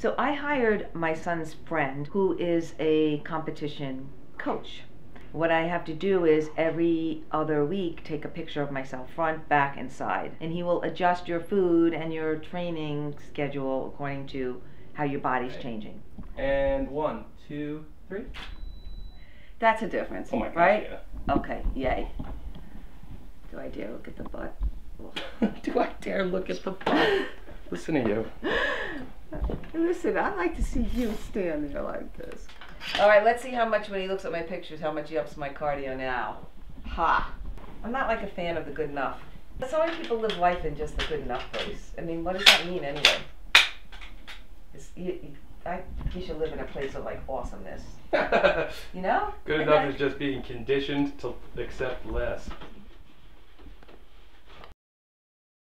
So I hired my son's friend, who is a competition coach. What I have to do is every other week take a picture of myself, front, back, and side. And he will adjust your food and your training schedule according to how your body's changing. And 1, 2, 3. That's a difference, oh my gosh, right? Yeah. Okay, yay. Do I dare look at the butt? Do I dare look at the butt? Listen to you. Listen, I like to see you standing there like this. All right, let's see how much, when he looks at my pictures, how much he ups my cardio now. Ha! I'm not like a fan of the good enough. So many people live life in just the good enough place. I mean, what does that mean anyway? I think you should live in a place of like awesomeness. You know? Good enough is just being conditioned to accept less.